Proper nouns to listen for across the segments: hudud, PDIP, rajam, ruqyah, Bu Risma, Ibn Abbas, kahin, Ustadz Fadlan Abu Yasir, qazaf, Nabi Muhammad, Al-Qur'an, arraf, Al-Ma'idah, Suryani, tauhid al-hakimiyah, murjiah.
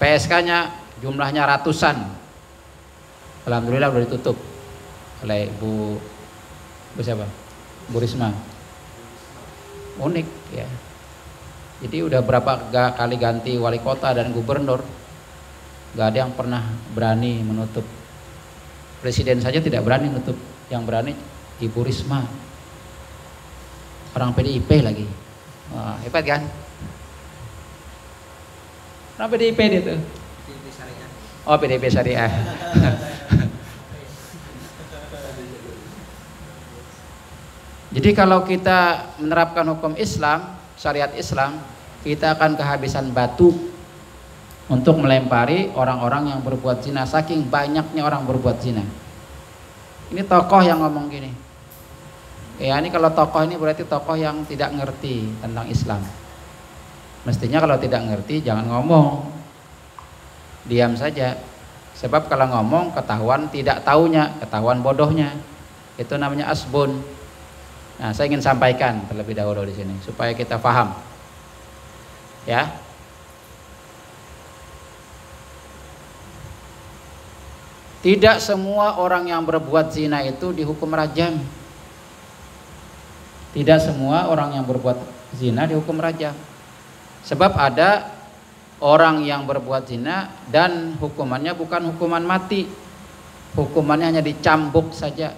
PSK-nya jumlahnya ratusan. Alhamdulillah sudah ditutup oleh Bu Risma. Unik ya. Jadi udah berapa kali ganti wali kota dan gubernur, nggak ada yang pernah berani menutup. Presiden saja tidak berani menutup, yang berani Ibu Risma. Orang PDIP lagi. Wah, hebat kan? Orang PDIP itu. Oh, PDIP syariah. Jadi kalau kita menerapkan hukum Islam, syariat Islam, kita akan kehabisan batu untuk melempari orang-orang yang berbuat zina, saking banyaknya orang berbuat zina. Ini tokoh yang ngomong gini. Ya, ini kalau tokoh ini berarti tokoh yang tidak ngerti tentang Islam. Mestinya kalau tidak ngerti jangan ngomong. Diam saja. Sebab kalau ngomong ketahuan tidak taunya, ketahuan bodohnya. Itu namanya asbun. Nah, saya ingin sampaikan terlebih dahulu di sini supaya kita paham. Ya. Tidak semua orang yang berbuat zina itu dihukum rajam. Tidak semua orang yang berbuat zina dihukum rajam. Sebab ada orang yang berbuat zina dan hukumannya bukan hukuman mati. Hukumannya hanya dicambuk saja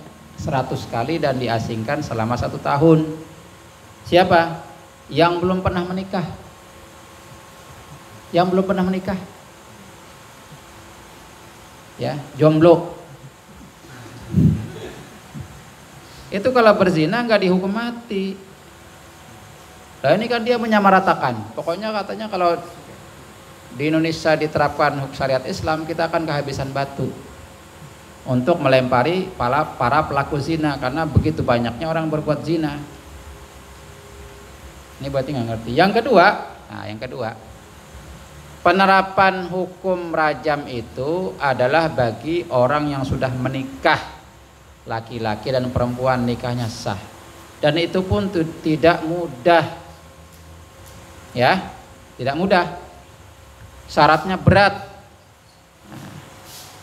100 kali dan diasingkan selama 1 tahun. Siapa? Yang belum pernah menikah. Yang belum pernah menikah. Ya, jomblo. Itu kalau berzina nggak dihukum mati. Nah, ini kan dia menyamaratakan. Pokoknya katanya kalau di Indonesia diterapkan hukum syariat Islam, kita akan kehabisan batu untuk melempari para pelaku zina karena begitu banyaknya orang berbuat zina. Ini berarti nggak ngerti. Yang kedua, penerapan hukum rajam itu adalah bagi orang yang sudah menikah, laki-laki dan perempuan nikahnya sah, dan itu pun tidak mudah, ya, tidak mudah, syaratnya berat. Nah,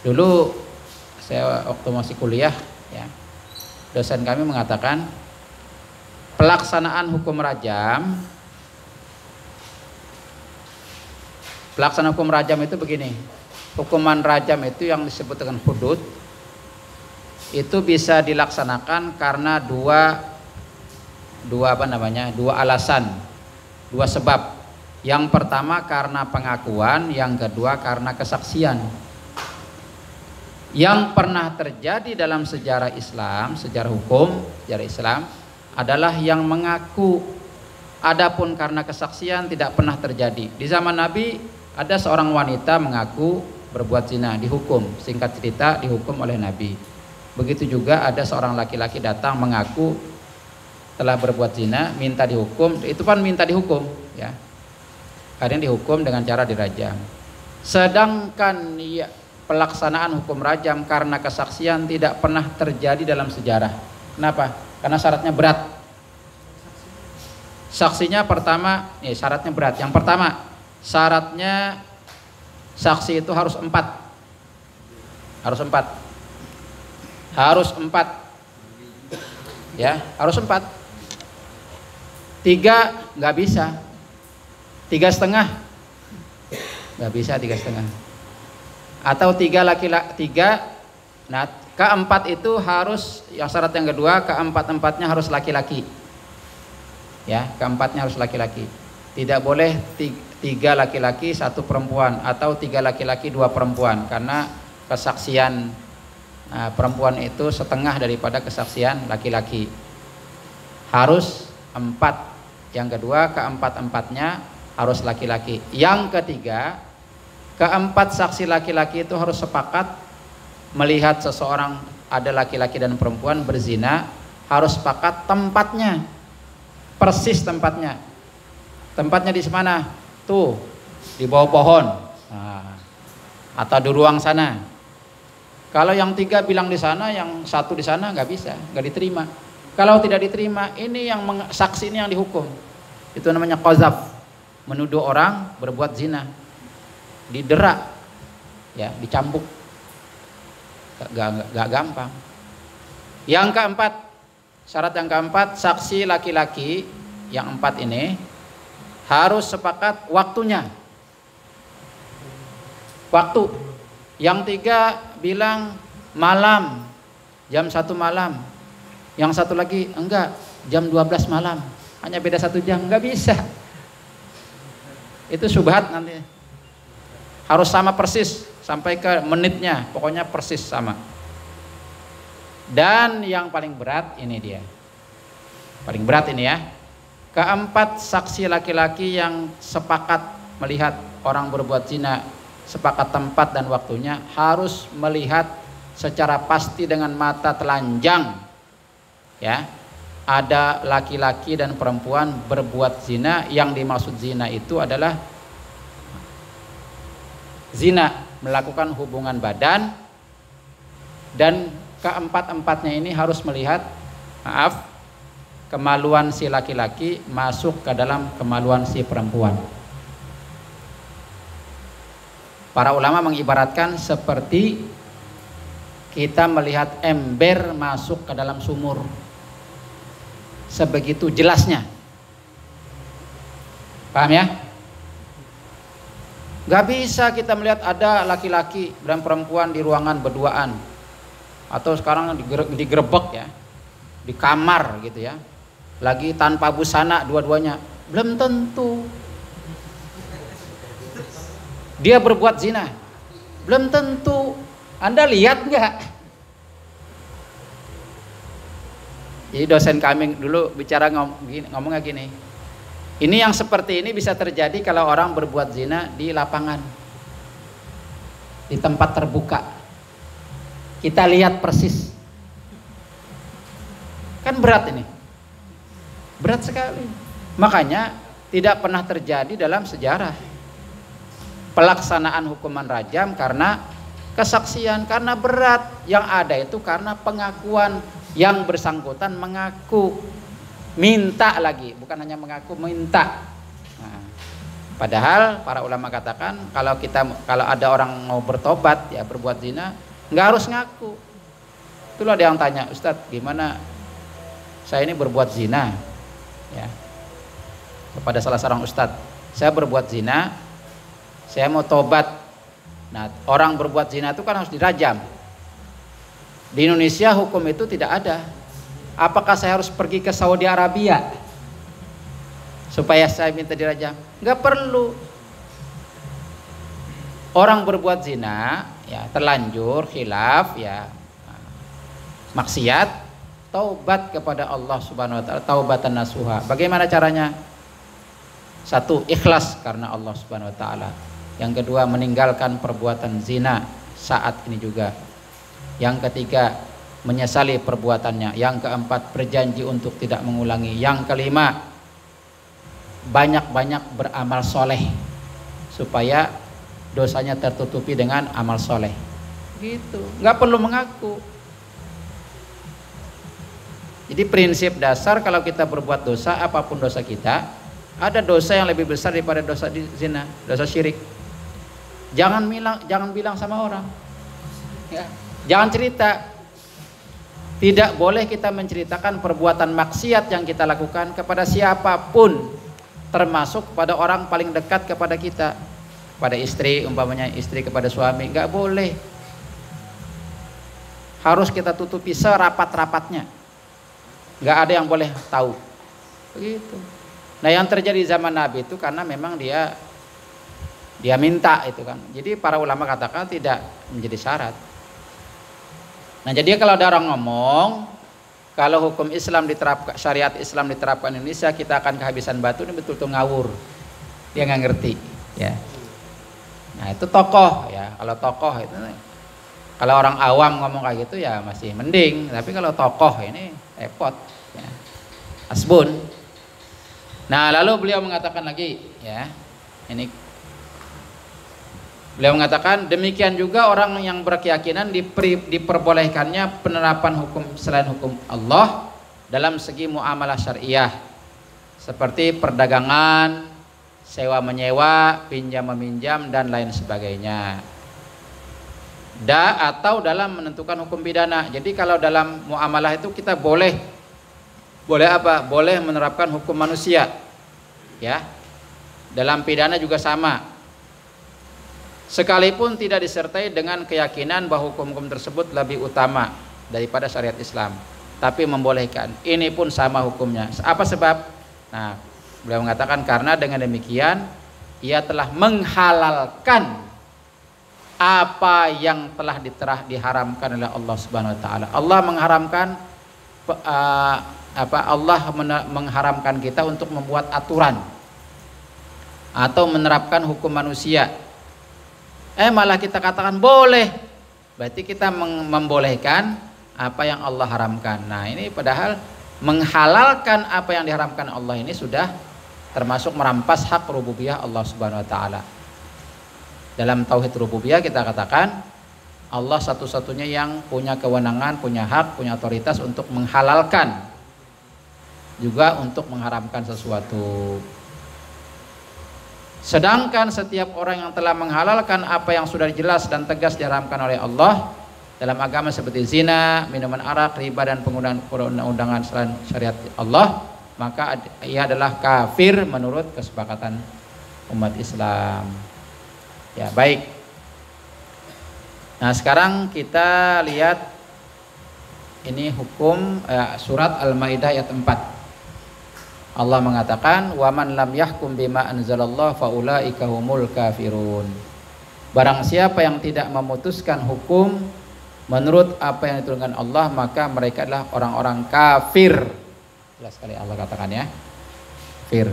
dulu saya waktu masih kuliah, ya, dosen kami mengatakan pelaksanaan hukum rajam. Pelaksanaan hukum rajam itu begini. Hukuman rajam itu yang disebut dengan hudud itu bisa dilaksanakan karena dua alasan, dua sebab. Yang pertama karena pengakuan, yang kedua karena kesaksian. Yang pernah terjadi dalam sejarah Islam, sejarah hukum, sejarah Islam adalah yang mengaku. Adapun karena kesaksian tidak pernah terjadi. Di zaman Nabi ada seorang wanita mengaku berbuat zina, dihukum. Singkat cerita, dihukum oleh Nabi. Begitu juga ada seorang laki-laki datang mengaku telah berbuat zina, minta dihukum. Itu kan minta dihukum, ya. Kadang dihukum dengan cara dirajam. Sedangkan ya, pelaksanaan hukum rajam karena kesaksian tidak pernah terjadi dalam sejarah. Kenapa? Karena syaratnya berat. Saksinya pertama, syaratnya berat. Yang pertama, syaratnya saksi itu harus 4. Harus empat. Ya, harus 4. 3 nggak bisa. 3,5 nggak bisa, 3,5. Atau 3 laki-laki, 3. Nah, keempat itu harus, yang syarat yang kedua, keempat-empatnya harus laki-laki. Ya, keempatnya harus laki-laki. Tidak boleh 3 laki-laki 1 perempuan atau 3 laki-laki 2 perempuan, karena kesaksian perempuan itu setengah daripada kesaksian laki-laki. Harus 4. Yang kedua, keempat-empatnya harus laki-laki. Yang ketiga, keempat saksi laki-laki itu harus sepakat melihat seseorang, ada laki-laki dan perempuan berzina, harus sepakat tempatnya. Persis tempatnya. Tempatnya di mana? Tuh, di bawah pohon. Nah, atau di ruang sana. Kalau yang 3 bilang di sana, yang 1 di sana, nggak bisa, nggak diterima. Kalau tidak diterima, ini yang saksi ini yang dihukum. Itu namanya qazaf, menuduh orang berbuat zina. didera, ya, dicambuk. Gak gampang. Yang keempat, syarat yang keempat, saksi laki-laki yang empat ini harus sepakat waktunya. Waktu. Yang tiga bilang malam, jam 1 malam. Yang satu lagi enggak, jam 12 malam. Hanya beda 1 jam, enggak bisa. Itu syubhat nanti. Harus sama persis sampai ke menitnya, pokoknya persis sama. Dan yang paling berat ini dia. Paling berat ini ya. Keempat, saksi laki-laki yang sepakat melihat orang berbuat zina, sepakat tempat dan waktunya, harus melihat secara pasti dengan mata telanjang. Ya, ada laki-laki dan perempuan berbuat zina, yang dimaksud zina itu adalah zina, melakukan hubungan badan, dan keempat-empatnya ini harus melihat, maaf, kemaluan si laki-laki masuk ke dalam kemaluan si perempuan. Para ulama mengibaratkan seperti kita melihat ember masuk ke dalam sumur. Sebegitu jelasnya. Paham ya? Gak bisa kita melihat ada laki-laki dan perempuan di ruangan berduaan. Atau sekarang digerebek ya. Di kamar gitu ya. Lagi tanpa busana dua-duanya, belum tentu dia berbuat zina, belum tentu. Anda lihat nggak? Jadi dosen kami dulu bicara ngomongnya gini, ini yang seperti ini bisa terjadi kalau orang berbuat zina di lapangan, di tempat terbuka, kita lihat persis. Kan berat ini. Berat sekali. Makanya tidak pernah terjadi dalam sejarah pelaksanaan hukuman rajam karena kesaksian, karena berat. Yang ada itu karena pengakuan, yang bersangkutan mengaku, minta lagi, bukan hanya mengaku, minta. Nah, padahal para ulama katakan kalau ada orang mau bertobat ya berbuat zina, nggak harus ngaku. Itulah ada yang tanya, Ustadz gimana saya ini berbuat zina ya. Kepada salah seorang ustadz, saya berbuat zina, saya mau tobat. Nah, orang berbuat zina itu kan harus dirajam. Di Indonesia hukum itu tidak ada. Apakah saya harus pergi ke Saudi Arabia supaya saya minta dirajam? Nggak perlu. Orang berbuat zina ya, terlanjur khilaf ya, maksiat, taubat kepada Allah Subhanahu wa Ta'ala, taubatan nasuha. Bagaimana caranya? Satu, ikhlas karena Allah Subhanahu wa Ta'ala. Yang kedua, meninggalkan perbuatan zina saat ini juga. Yang ketiga, menyesali perbuatannya. Yang keempat, berjanji untuk tidak mengulangi. Yang kelima, banyak-banyak beramal soleh supaya dosanya tertutupi dengan amal soleh. Gitu, nggak perlu mengaku. Jadi prinsip dasar kalau kita berbuat dosa, apapun dosa kita, ada dosa yang lebih besar daripada dosa zina, dosa syirik. Jangan bilang sama orang. Ya. Jangan cerita. Tidak boleh kita menceritakan perbuatan maksiat yang kita lakukan kepada siapapun, termasuk kepada orang paling dekat kepada kita, kepada istri, umpamanya istri kepada suami, nggak boleh. Harus kita tutupi serapat-rapatnya. Nggak ada yang boleh tahu begitu. Nah, yang terjadi di zaman Nabi itu karena memang dia minta itu kan. Jadi para ulama katakan tidak menjadi syarat. Nah, jadi kalau ada orang ngomong kalau hukum Islam diterapkan, syariat Islam diterapkan di Indonesia kita akan kehabisan batu, ini betul-betul ngawur. Dia nggak ngerti ya. Nah, itu tokoh ya. Kalau tokoh itu, kalau orang awam ngomong kayak gitu ya masih mending, tapi kalau tokoh ini repot ya. Asbun. Nah, lalu beliau mengatakan lagi ya, ini beliau mengatakan demikian juga orang yang berkeyakinan diperbolehkannya penerapan hukum selain hukum Allah dalam segi muamalah syariah seperti perdagangan, sewa-menyewa, pinjam-meminjam, dan lain sebagainya. Atau dalam menentukan hukum pidana. Jadi kalau dalam muamalah itu kita boleh apa? Boleh menerapkan hukum manusia. Ya. Dalam pidana juga sama. Sekalipun tidak disertai dengan keyakinan bahwa hukum-hukum tersebut lebih utama daripada syariat Islam, tapi membolehkan. Ini pun sama hukumnya. Apa sebab? Nah, beliau mengatakan karena dengan demikian ia telah menghalalkan apa yang telah diharamkan oleh Allah Subhanahu wa taala. Allah mengharamkan Allah mengharamkan kita untuk membuat aturan atau menerapkan hukum manusia. Malah kita katakan boleh, berarti kita membolehkan apa yang Allah haramkan. Nah, ini padahal menghalalkan apa yang diharamkan Allah ini sudah termasuk merampas hak rububiyah Allah Subhanahu wa taala. Dalam tauhid rububiyah kita katakan Allah satu-satunya yang punya kewenangan, punya hak, punya otoritas untuk menghalalkan juga untuk mengharamkan sesuatu. Sedangkan setiap orang yang telah menghalalkan apa yang sudah jelas dan tegas diharamkan oleh Allah dalam agama seperti zina, minuman arak, riba, dan penggunaan perundang-undangan selain syariat Allah, maka ia adalah kafir menurut kesepakatan umat Islam. Ya, baik. Nah, sekarang kita lihat ini hukum surat Al-Ma'idah ayat 4. Allah mengatakan waman lam yahkum bima anzalallahu faulaika humul kafirun. Barang siapa yang tidak memutuskan hukum menurut apa yang diturunkan Allah, maka mereka adalah orang-orang kafir. Jelas sekali Allah katakan ya. Kafir.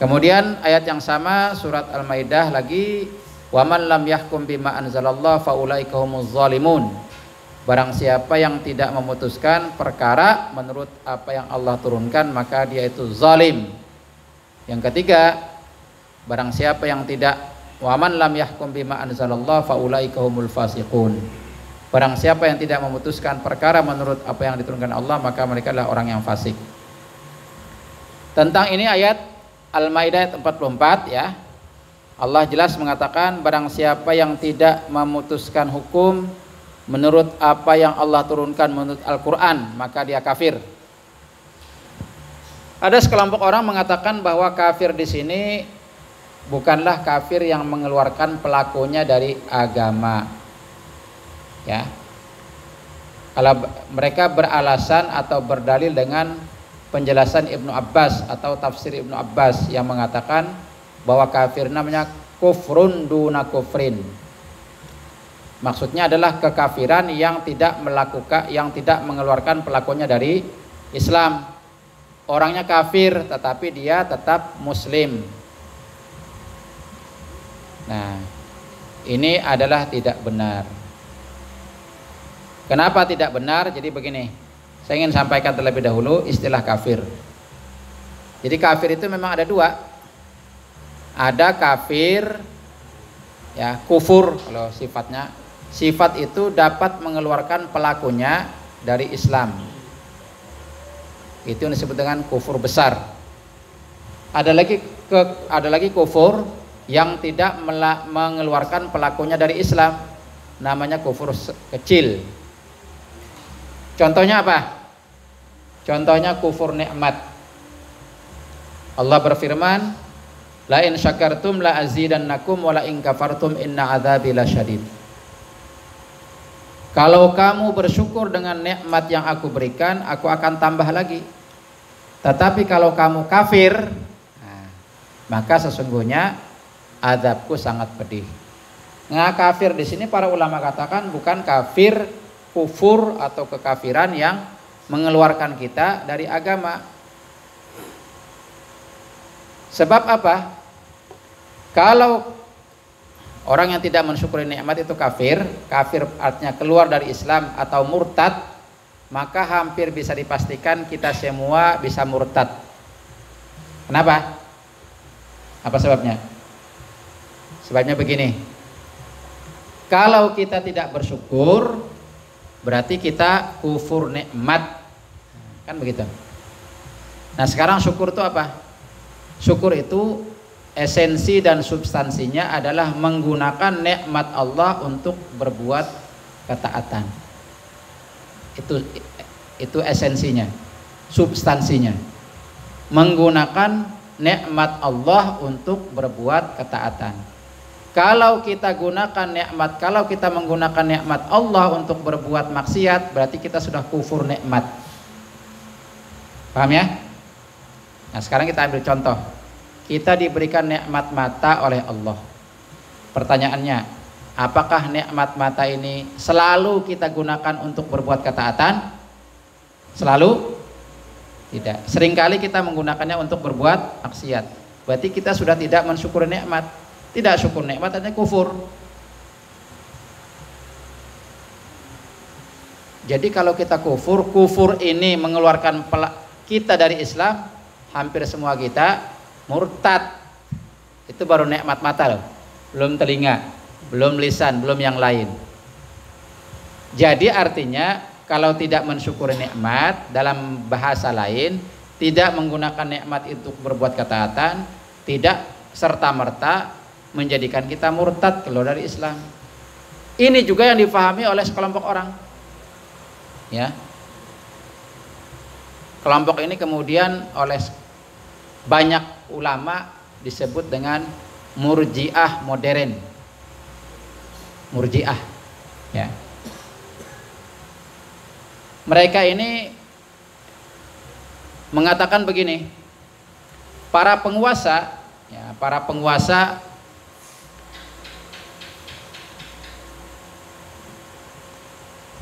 Kemudian ayat yang sama surat Al-Maidah lagi waman lam yahkum bima anzalallahu faulaika humuz zalimun. Barang siapa yang tidak memutuskan perkara menurut apa yang Allah turunkan, maka dia itu zalim. Yang ketiga, barang siapa yang tidak waman lam yahkum bima anzalallahu faulaika humul fasiqun. Barang siapa yang tidak memutuskan perkara menurut apa yang diturunkan Allah, maka mereka adalah orang yang fasik. Tentang ini ayat Al-Maidah ayat 44 ya. Allah jelas mengatakan barang siapa yang tidak memutuskan hukum menurut apa yang Allah turunkan menurut Al-Qur'an, maka dia kafir. Ada sekelompok orang mengatakan bahwa kafir di sini bukanlah kafir yang mengeluarkan pelakunya dari agama. Ya. Kalau mereka beralasan atau berdalil dengan penjelasan Ibn Abbas atau tafsir Ibn Abbas yang mengatakan bahwa kafir namanya kufrun duna kufrin. Maksudnya adalah kekafiran yang tidak melakukan, yang tidak mengeluarkan pelakunya dari Islam. Orangnya kafir tetapi dia tetap muslim. Nah, ini adalah tidak benar. Kenapa tidak benar? Jadi begini, saya ingin sampaikan terlebih dahulu istilah kafir. Jadi kafir itu memang ada dua. Ada kafir ya, kufur kalau sifatnya. Sifat itu dapat mengeluarkan pelakunya dari Islam. Itu yang disebut dengan kufur besar. Ada lagi kufur yang tidak mengeluarkan pelakunya dari Islam. Namanya kufur kecil. Contohnya apa? Contohnya kufur nikmat. Allah berfirman, "La in syakartum la azidannakum wa la in kafartum inna adzabi lasyadid." Kalau kamu bersyukur dengan nikmat yang aku berikan, aku akan tambah lagi. Tetapi kalau kamu kafir, nah, maka sesungguhnya azabku sangat pedih. Nah, kafir di sini para ulama katakan bukan kafir kufur atau kekafiran yang mengeluarkan kita dari agama. Sebab apa? Kalau orang yang tidak mensyukuri nikmat itu kafir. Kafir artinya keluar dari Islam atau murtad. Maka hampir bisa dipastikan kita semua bisa murtad. Kenapa? Apa sebabnya? Sebabnya begini. Kalau kita tidak bersyukur, berarti kita kufur nikmat. Kan begitu. Nah, sekarang syukur itu apa? Syukur itu esensi dan substansinya adalah menggunakan nikmat Allah untuk berbuat ketaatan. Itu esensinya, substansinya. Menggunakan nikmat Allah untuk berbuat ketaatan. Kalau kita gunakan nikmat, kalau kita menggunakan nikmat Allah untuk berbuat maksiat, berarti kita sudah kufur nikmat. Paham ya? Nah, sekarang kita ambil contoh. Kita diberikan nikmat mata oleh Allah. Pertanyaannya, apakah nikmat mata ini selalu kita gunakan untuk berbuat ketaatan? Selalu? Tidak. Seringkali kita menggunakannya untuk berbuat maksiat. Berarti kita sudah tidak mensyukuri nikmat. Tidak syukur nikmat, artinya kufur. Jadi kalau kita kufur, kufur ini mengeluarkan kita dari Islam, hampir semua kita murtad. Itu baru nikmat mata loh, belum telinga, belum lisan, belum yang lain. Jadi artinya kalau tidak mensyukuri nikmat, dalam bahasa lain, tidak menggunakan nikmat itu berbuat ketaatan, tidak serta-merta menjadikan kita murtad keluar dari Islam. Ini juga yang difahami oleh sekelompok orang, ya. Kelompok ini kemudian oleh banyak ulama disebut dengan murjiah modern. Murjiah, ya. Mereka ini mengatakan begini, para penguasa, ya, para penguasa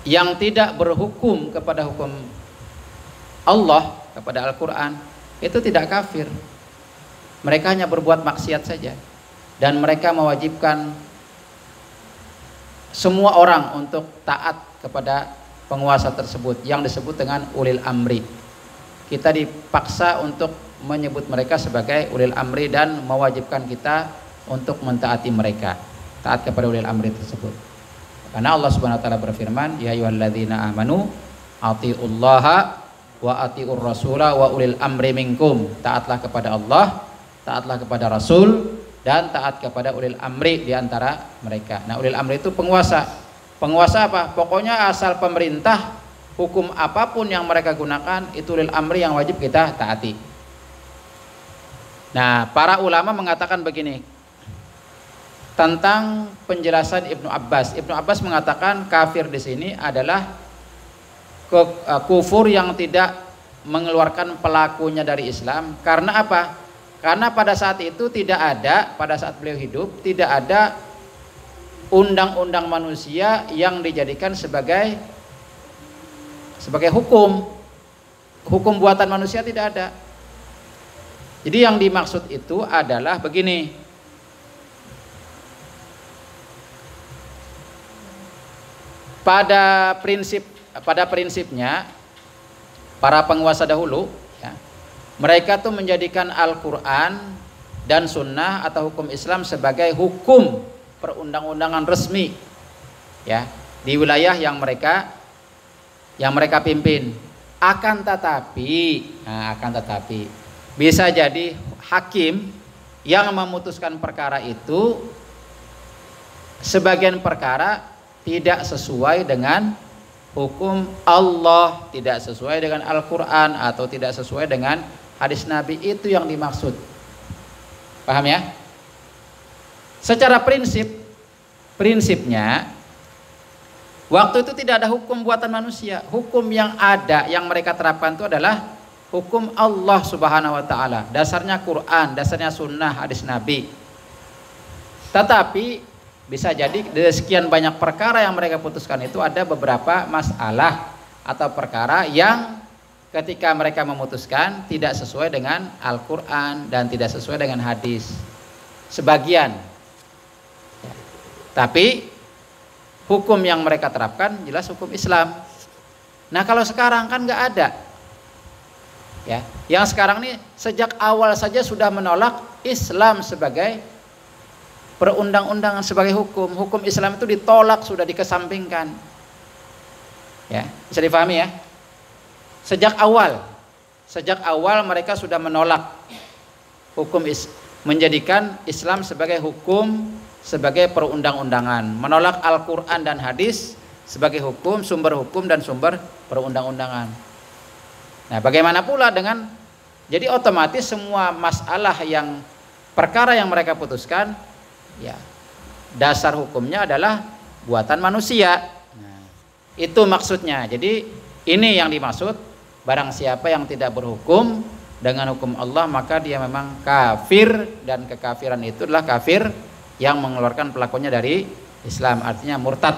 yang tidak berhukum kepada hukum Allah, kepada Al-Qur'an, itu tidak kafir. Mereka hanya berbuat maksiat saja, dan mereka mewajibkan semua orang untuk taat kepada penguasa tersebut yang disebut dengan ulil amri. Kita dipaksa untuk menyebut mereka sebagai ulil amri dan mewajibkan kita untuk mentaati mereka, taat kepada ulil amri tersebut. Karena Allah Subhanahu wa taala berfirman, ya ayyuhalladzina amanu atiullaha wa atiur rasulah wa ulil amri minkum. Taatlah kepada Allah, taatlah kepada Rasul, dan taat kepada ulil amri diantara mereka. Nah, ulil amri itu penguasa. Penguasa apa? Pokoknya asal pemerintah, hukum apapun yang mereka gunakan, itu ulil amri yang wajib kita taati. Nah, para ulama mengatakan begini tentang penjelasan Ibn Abbas. Ibn Abbas mengatakan kafir di sini adalah kufur yang tidak mengeluarkan pelakunya dari Islam. Karena apa? Karena pada saat itu tidak ada, pada saat beliau hidup, tidak ada undang-undang manusia yang dijadikan sebagai hukum. Hukum buatan manusia tidak ada. Jadi yang dimaksud itu adalah begini. Pada prinsipnya para penguasa dahulu, ya, mereka tuh menjadikan Al-Qur'an dan Sunnah atau hukum Islam sebagai hukum perundang-undangan resmi, ya, di wilayah yang mereka pimpin. Akan tetapi bisa jadi hakim yang memutuskan perkara itu sebagian perkara tidak sesuai dengan hukum Allah, tidak sesuai dengan Al-Qur'an, atau tidak sesuai dengan hadis Nabi. Itu yang dimaksud. Paham ya? Secara prinsipnya waktu itu tidak ada hukum buatan manusia. Hukum yang ada, yang mereka terapkan itu adalah hukum Allah Subhanahu wa taala. Dasarnya Qur'an, dasarnya Sunnah, hadis Nabi. Tetapi bisa jadi dari sekian banyak perkara yang mereka putuskan itu ada beberapa masalah atau perkara yang ketika mereka memutuskan tidak sesuai dengan Al-Qur'an dan tidak sesuai dengan hadis sebagian. Tapi hukum yang mereka terapkan jelas hukum Islam. Nah, kalau sekarang kan nggak ada. Ya, yang sekarang ini sejak awal saja sudah menolak Islam sebagai perundang-undangan, sebagai hukum. Hukum Islam itu ditolak, sudah dikesampingkan, ya. Bisa dipahami ya? Sejak awal mereka sudah menolak hukum menjadikan Islam sebagai hukum, sebagai perundang-undangan, menolak Al-Qur'an dan hadis sebagai hukum, sumber hukum dan sumber perundang-undangan. Nah, bagaimana pula dengan, jadi otomatis semua masalah yang perkara yang mereka putuskan, ya, dasar hukumnya adalah buatan manusia. Nah, itu maksudnya. Jadi ini yang dimaksud, barang siapa yang tidak berhukum dengan hukum Allah maka dia memang kafir, dan kekafiran itu adalah kafir yang mengeluarkan pelakunya dari Islam, artinya murtad.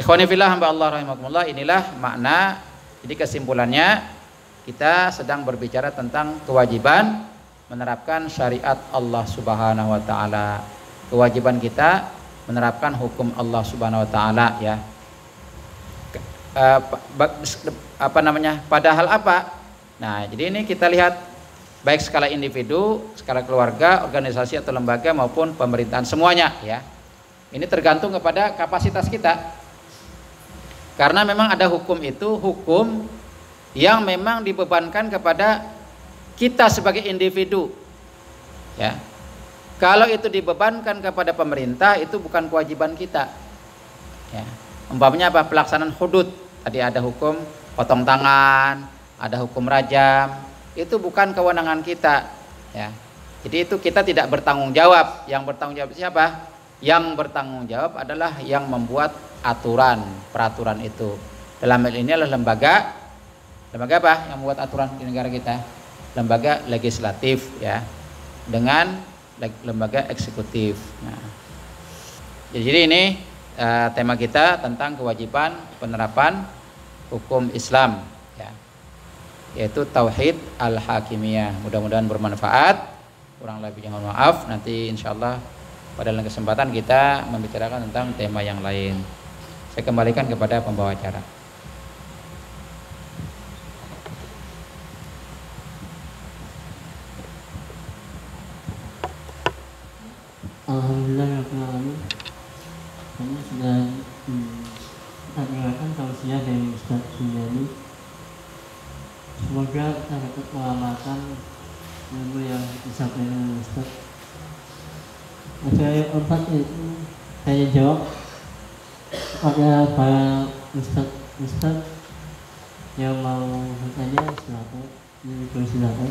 Ikhwani fillah, hamba Allah rahimakumullah, inilah makna. Jadi kesimpulannya, kita sedang berbicara tentang kewajiban menerapkan syariat Allah subhanahu wa ta'ala, kewajiban kita menerapkan hukum Allah subhanahu wa ta'ala, ya. Apa namanya, padahal apa? Nah, jadi ini kita lihat baik skala individu, skala keluarga, organisasi atau lembaga maupun pemerintahan, semuanya, ya. Ini tergantung kepada kapasitas kita, karena memang ada hukum itu, hukum yang memang dibebankan kepada kita sebagai individu, ya. Kalau itu dibebankan kepada pemerintah, itu bukan kewajiban kita, ya. Umpamanya apa? Pelaksanaan hudud, tadi ada hukum potong tangan, ada hukum rajam, itu bukan kewenangan kita, ya. Jadi itu kita tidak bertanggung jawab. Yang bertanggung jawab siapa? Yang bertanggung jawab adalah yang membuat aturan, peraturan itu. Dalam hal ini adalah lembaga, lembaga apa yang membuat aturan di negara kita? Lembaga legislatif, ya, dengan lembaga eksekutif. Nah, jadi ini tema kita tentang kewajiban penerapan hukum Islam, yaitu tauhid al-hakimiyah. Mudah-mudahan bermanfaat, kurang lebihnya mohon maaf. Nanti insyaallah pada lain kesempatan kita membicarakan tentang tema yang lain. Saya kembalikan kepada pembawa acara. Alhamdulillah, kami sudah mendengarkan tausiah dari Ustadz Suryani. Semoga kita dapat mengamalkan ilmu yang disampaikan oleh Ustaz. Materi yang keempat yaitu tanya jawab kepada para Ustaz yang mau bertanya, silakan. Ini silakan.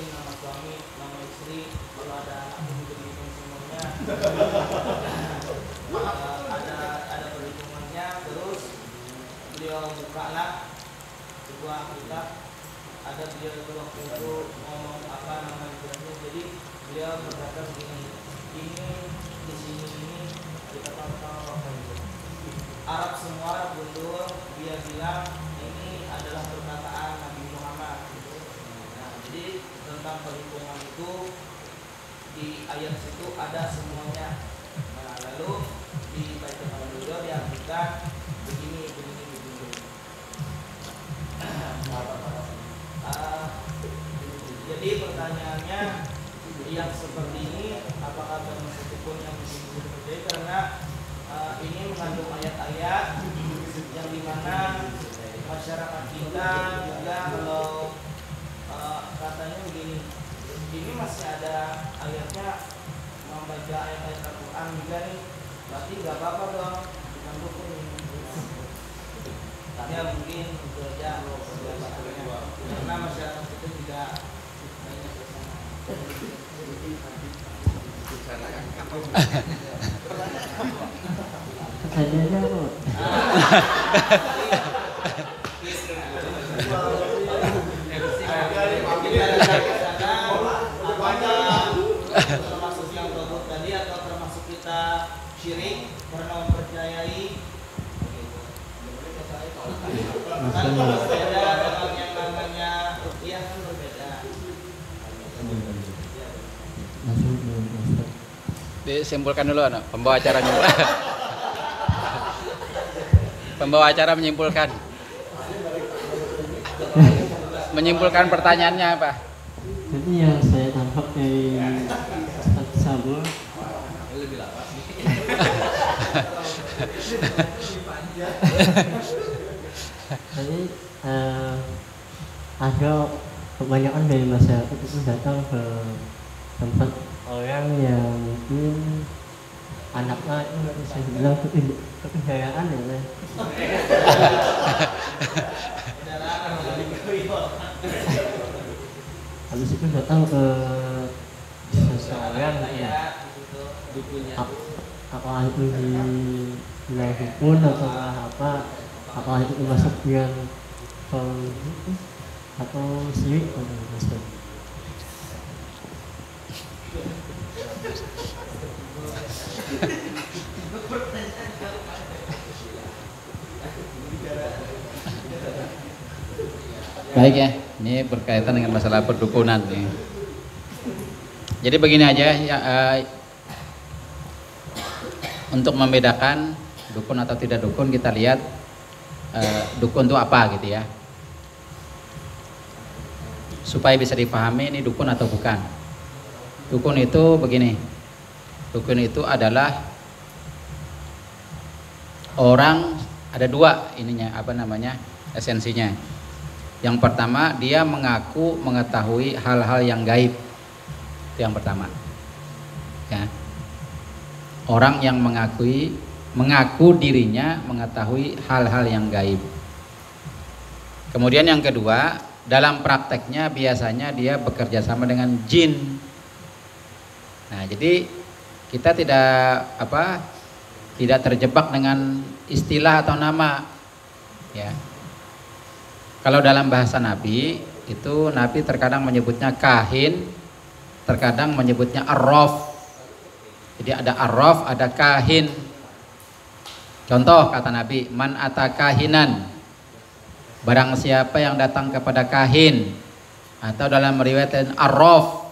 Maaf, bagi ada perhitungannya, terus beliau bertaklah sebuah kitab, ada beliau waktu itu ngomong apa namanya, jadi beliau berkata begini, di sini kita tahu apa itu. Arab semua betul, dia bilang ini adalah perkataan Nabi Muhammad. Nah, jadi tentang perhitungan itu di ayat situ ada semuanya. Nah, lalu di bacaan beliau diartikan begini. Jadi pertanyaannya yang seperti ini apakah termasuk pun yang berbeda, karena ini mengandung ayat-ayat yang dimana masyarakat kita juga kalau katanya begini, ini masih ada ayatnya membaca ayat-ayat Al-Qur'an juga nih, berarti nggak apa-apa dong, bukan hukum ini. Tapi ya mungkin bekerja karena masyarakat itu juga banyak bersama. Termasuk yang bagus tadi atau termasuk kita syirik karena mempercayai kan berbeda dengan yang namanya ruqyah kan berbeda. Disimpulkan dulu anak pembawa acara menyimpulkan pertanyaannya apa? Jadi yang saya tangkap dari Ustadz Sabul lebih lama sih. Jadi ada kebanyakan dari masyarakat itu datang ke tempat orang yang mungkin anaknya itu bisa dibilang kepenjayaan ya. Habis itu datang ke seseorang ya, apakah itu di wilayah hukum atau apa, apakah itu termasuk yang atau sirik atau muslim. Baik ya, ini berkaitan dengan masalah perdukunan nih. Jadi begini aja ya, untuk membedakan dukun atau tidak dukun kita lihat dukun itu apa gitu ya, supaya bisa dipahami ini dukun atau bukan. Dukun itu begini, dukun itu adalah orang, ada dua ininya apa namanya esensinya. Yang pertama dia mengaku mengetahui hal-hal yang gaib, itu yang pertama ya. Orang yang mengaku dirinya mengetahui hal-hal yang gaib. Kemudian yang kedua, dalam prakteknya biasanya dia bekerja sama dengan jin. Nah jadi kita tidak terjebak dengan istilah atau nama ya. Kalau dalam bahasa Nabi, itu Nabi terkadang menyebutnya kahin, terkadang menyebutnya arraf. Jadi ada arraf, ada kahin. Contoh kata Nabi, man ata kahinan, barang siapa yang datang kepada kahin, atau dalam riwayat arraf,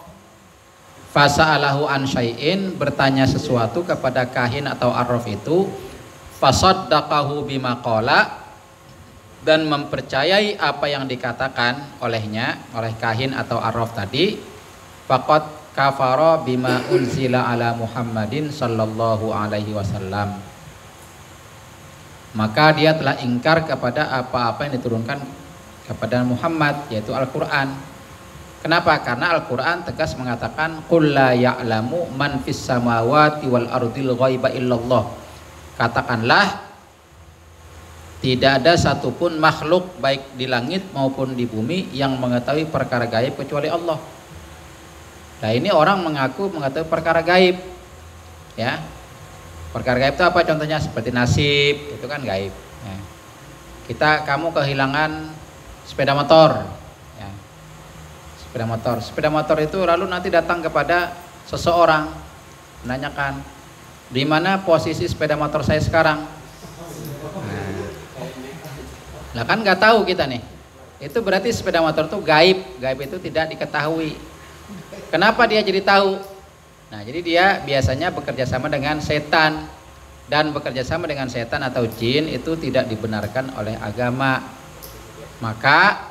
fasa'alahu an syai'in, bertanya sesuatu kepada kahin atau arraf itu, fasaddaqahu bima qala, dan mempercayai apa yang dikatakan olehnya, oleh kahin atau arraf tadi, faqad kafara bima unsila ala Muhammadin sallallahu alaihi wasallam, maka dia telah ingkar kepada apa-apa yang diturunkan kepada Muhammad, yaitu Al-Qur'an. Kenapa? Karena Al-Qur'an tegas mengatakan qul la ya'lamu man fis samawati wal ardil ghaiba illallah, katakanlah tidak ada satupun makhluk baik di langit maupun di bumi yang mengetahui perkara gaib kecuali Allah. Nah ini orang mengaku mengetahui perkara gaib ya. Perkara gaib itu apa contohnya? Seperti nasib itu kan gaib ya. kamu kehilangan sepeda motor, ya. Sepeda motor itu lalu nanti datang kepada seseorang menanyakan, di mana posisi sepeda motor saya sekarang? Nah, kan nggak tahu kita nih. Itu berarti sepeda motor itu gaib. Gaib itu tidak diketahui. Kenapa dia jadi tahu? Nah, jadi dia biasanya bekerja sama dengan setan, dan bekerja sama dengan setan atau jin itu tidak dibenarkan oleh agama. Maka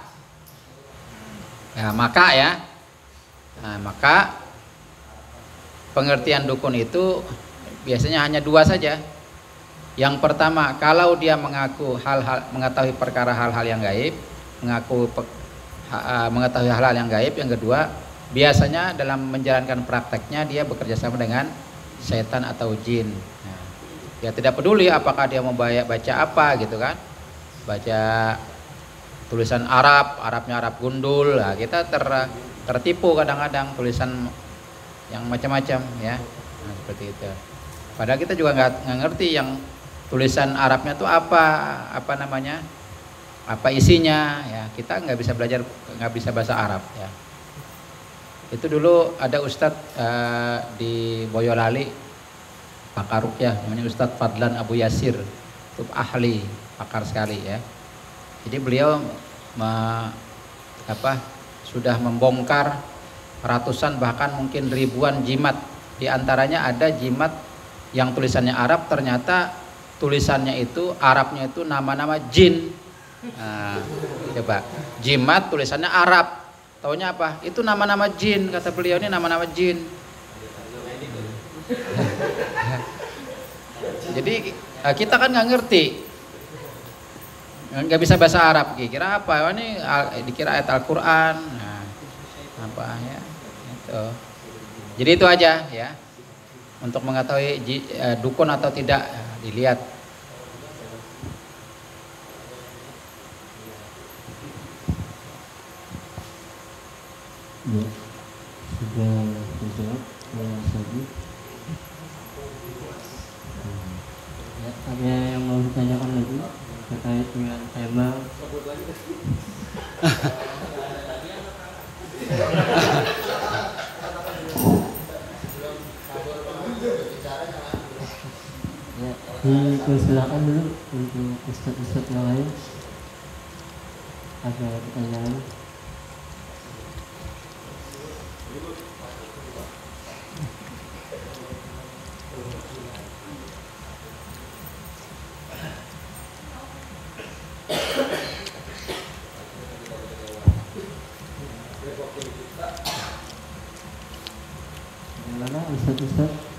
pengertian dukun itu biasanya hanya dua saja. Yang pertama, kalau dia mengaku mengetahui perkara hal-hal yang gaib, mengetahui hal-hal yang gaib. Yang kedua, biasanya dalam menjalankan prakteknya dia bekerja sama dengan setan atau jin. Nah, dia tidak peduli apakah dia mau baca apa gitu kan, baca tulisan Arab, Arab gundul. Nah, kita tertipu kadang-kadang tulisan yang macam-macam ya. Nah, seperti itu. Padahal kita juga nggak ngerti yang tulisan Arabnya itu apa isinya ya, kita nggak bisa bahasa Arab ya. Itu dulu ada Ustadz di Boyolali, pakar ruqyah, namanya Ustadz Fadlan Abu Yasir, itu ahli, pakar sekali ya. Jadi beliau sudah membongkar ratusan bahkan mungkin ribuan jimat. Di antaranya ada jimat yang tulisannya Arab, ternyata tulisannya itu Arabnya itu nama-nama jin. Nah, coba jimat tulisannya Arab, taunya apa? Itu nama-nama jin, kata beliau, ini nama-nama jin. Jadi kita kan nggak ngerti, nggak bisa bahasa Arab, kira apa? Ini dikira ayat Al-Qur'an. Nah, apa ya? Itu. Jadi itu aja ya. Untuk mengetahui dukun atau tidak, dilihat. Ya, sudah menjawab tadi. Ya, ada yang mau ditanyakan lagi terkait dengan tema? Silakan dulu untuk ustadz-ustadz yang lain ada pertanyaan. Bagaimana ustadz-ustadz?